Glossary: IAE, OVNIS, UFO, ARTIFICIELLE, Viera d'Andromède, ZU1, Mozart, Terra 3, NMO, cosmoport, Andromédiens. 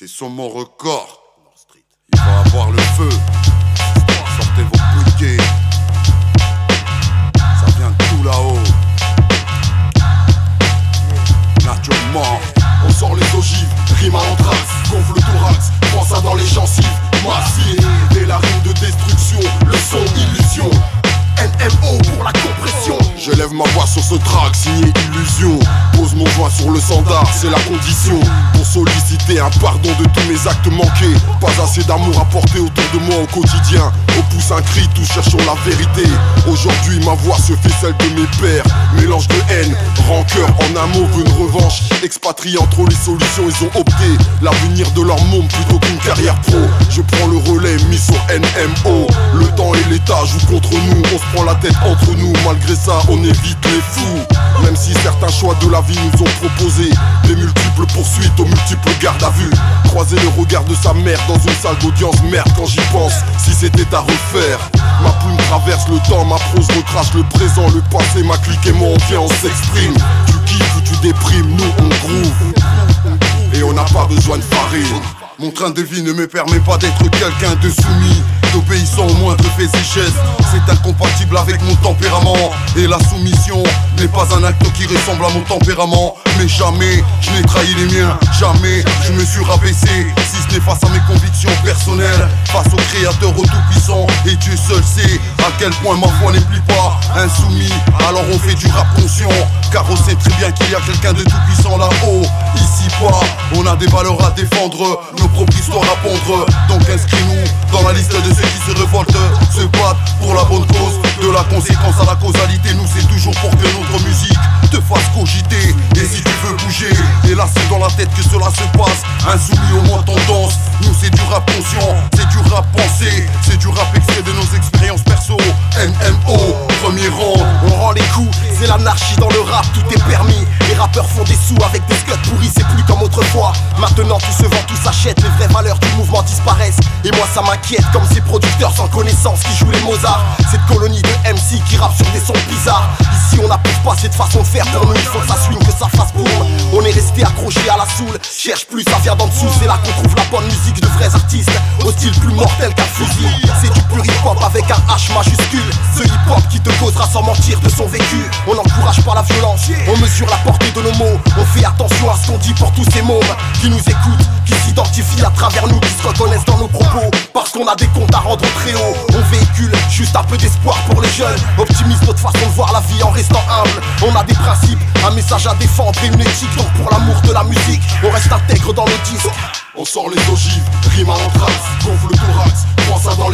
C'est sur mon record. Il va avoir le feu. Sortez vos briquets. Ça vient de tout là-haut. Naturellement, on sort les ogives. Rime à l'anthrax, gonfle le thorax. Prends ça dans les gencives. Massier. Dès la rime de destruction, le son illusion. NMO pour la compression. Je lève ma voix sur ce track, signé illusion. Pose mon doigt sur le standard, c'est la condition. Pour solliciter un pardon de tous mes actes manqués. Pas assez d'amour apporté autour de moi au quotidien. On pousse un cri, tous cherchons la vérité. Aujourd'hui ma voix se fait celle de mes pères. Mélange de haine, rancœur, en un mot veut une revanche. Expatriés entre les solutions, ils ont opté l'avenir de leur monde plutôt qu'une carrière pro. Je prends le relais mis sur NMO. Le temps et l'état jouent contre nous. On se prend la tête entre nous, malgré ça on évite les fous. Même si certains choix de la vie nous ont proposé des multiples poursuites aux multiples gardes à vue. Croiser le regard de sa mère dans une salle d'audience, merde quand j'y pense, si c'était à refaire. Ma plume traverse le temps, ma prose retrace le présent, le passé, ma clique et moi on vient, on s'exprime. Tu kiffes ou tu déprimes, nous on groove. Et on n'a pas besoin de farine. Mon train de vie ne me permet pas d'être quelqu'un de soumis, d'obéissant au moindre fait et geste. C'est incompatible avec mon tempérament. Et la soumission n'est pas un acte qui ressemble à mon tempérament. Mais jamais je n'ai trahi les miens, jamais je me suis rabaissé, si ce n'est face à mes convictions personnelles, face au Créateur, au Tout-Puissant. Et Dieu seul sait à quel point ma foi n'est plus pas insoumis. Alors on fait du rap conscient, car on sait très bien qu'il y a quelqu'un de Tout-Puissant là-haut. Ici-bas, on a des valeurs à défendre, nos propres histoires à pondre. Donc inscris-nous dans la liste de ceux qui se révoltent, se battent pour la bonne cause. De la conséquence à la causalité, nous c'est toujours pour que notre musique te fasse cogiter. Et si tu veux bouger, et là c'est dans la tête que cela se passe. Insoumis au moins tendance, nous c'est du rap conscient, c'est du rap pensé, c'est du rap extrait de nos expériences perso. NMO, premier rang, on rend les coups, c'est l'anarchie dans le rap, tout est permis. Les rappeurs font des sous avec des scuds pourris, c'est plus comme autrefois. Maintenant tout se vend, tout s'achète, les vraies valeurs du mouvement disparaissent. Et moi ça m'inquiète, comme ces producteurs sans connaissance qui jouent les Mozart. Cette colonie de MC qui rappe sur des sons bizarres. Ici on n'approuve pas cette façon de faire, pour nous il faut que ça swing, que ça fasse boum. On est resté accroché à la soul, cherche plus, ça vient d'en dessous. C'est là qu'on trouve la bonne musique de vrais artistes, au style plus mortel qu'un fusil. C'est du pur hip-hop avec un H majuscule, ce hip-hop qui te causera sans mentir de son vécu. On n'encourage pas la violence, on mesure la portée de nos mots. On fait attention à ce qu'on dit pour tous ces mômes qui nous écoutent, qui s'identifient à travers nous, qui se reconnaissent dans nos propos, parce qu'on a des comptes à rendre très haut. On véhicule juste un peu d'espoir pour les jeunes, optimise notre façon de voir la vie en restant humble. On a des principes, un message à défendre et une éthique. Donc pour l'amour de la musique, on reste intègre dans nos disques. On sort les ogives, rime à l'anthrax, gonfle le thorax, prends ça dans